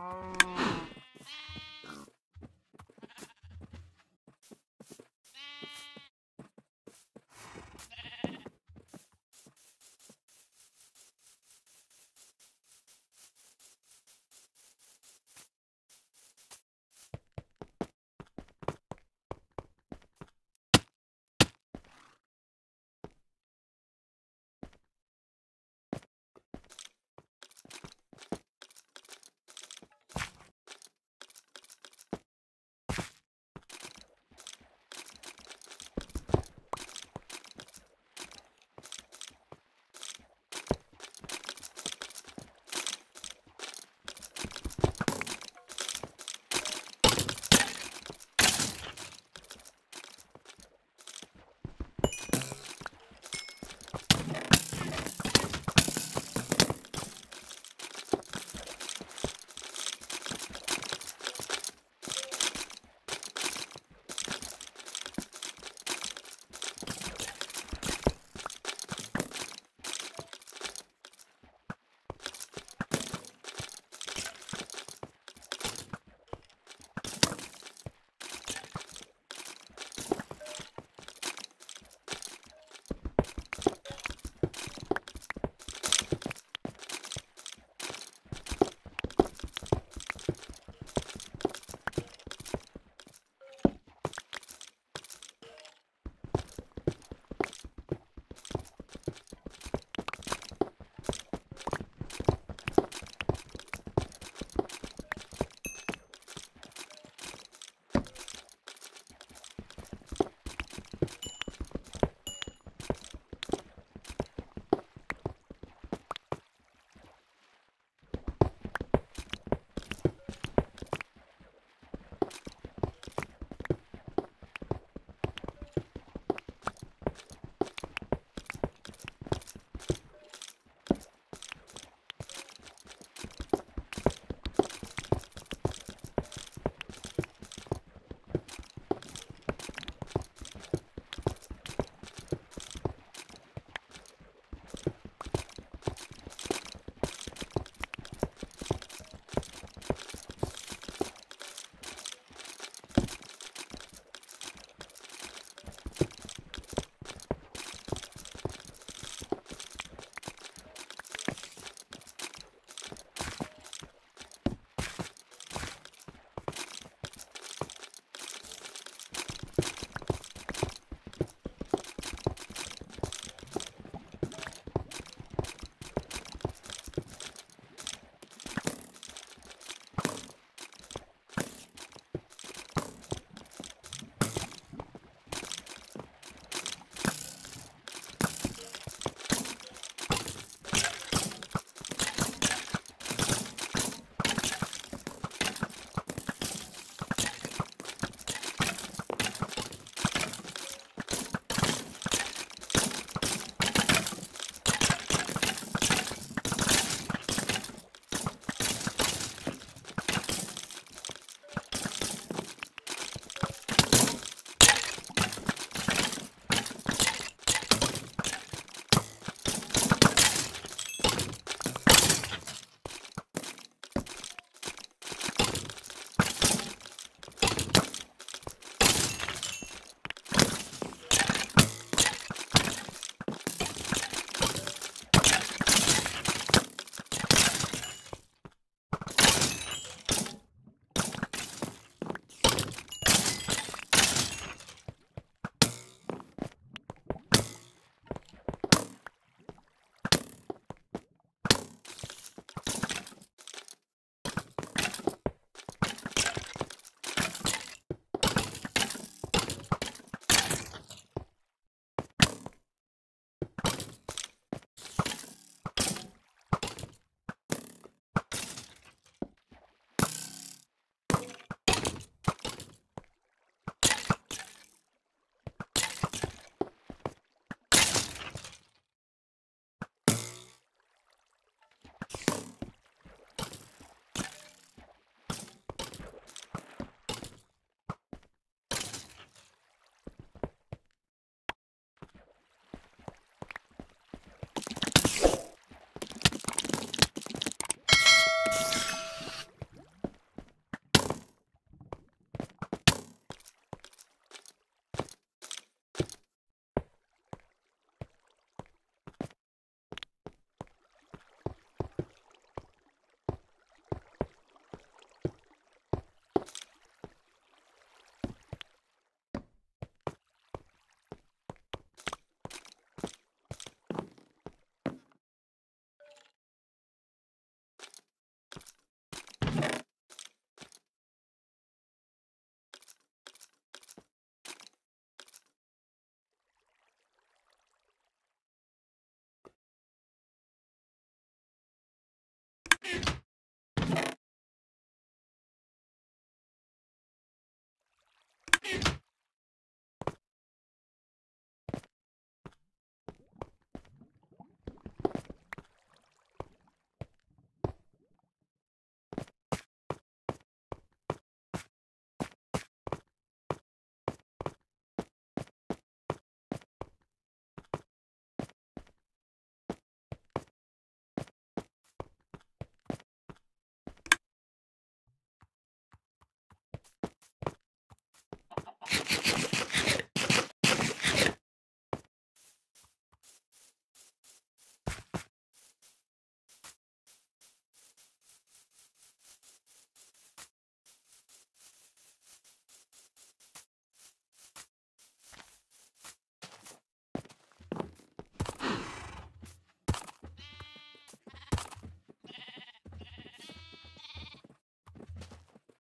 No.